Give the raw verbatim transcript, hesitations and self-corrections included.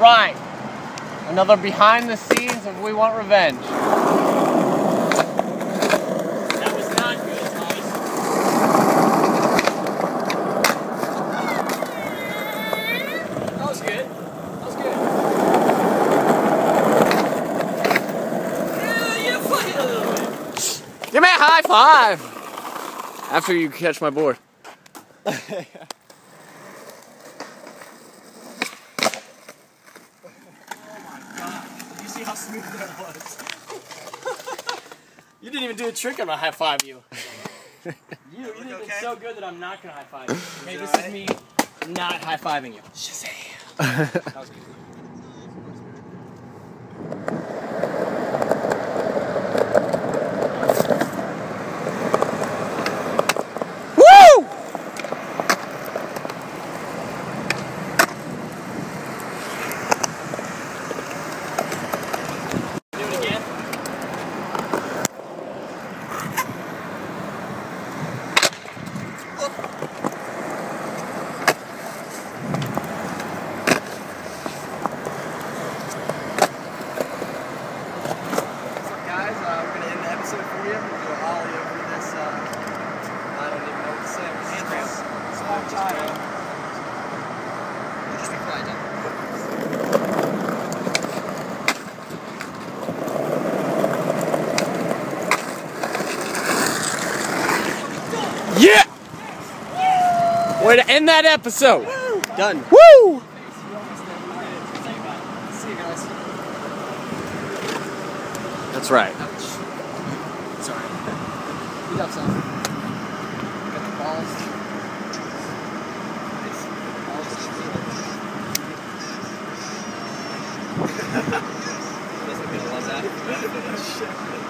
Right, another behind the scenes of We Want Revenge. That was not good, guys. That was good. That was good. Yeah, fucking a little bit. Give me a high five after you catch my board. See how smooth that was. You didn't even do a trick on a high five you. you you did okay? So good that I'm not gonna high five you. Maybe this right? is me not high fiving you. Shazay. That was We're gonna do an ollie over this, uh, I don't even know what to say. Hand ramp. It's a long time. We'll just be quiet down. Yeah! Yeah! Way to end that episode. Woo! Done. Woo! See you guys. That's right. Ouch. Sorry. Good job, son. You got the balls. Nice. Balls. That's what people love that.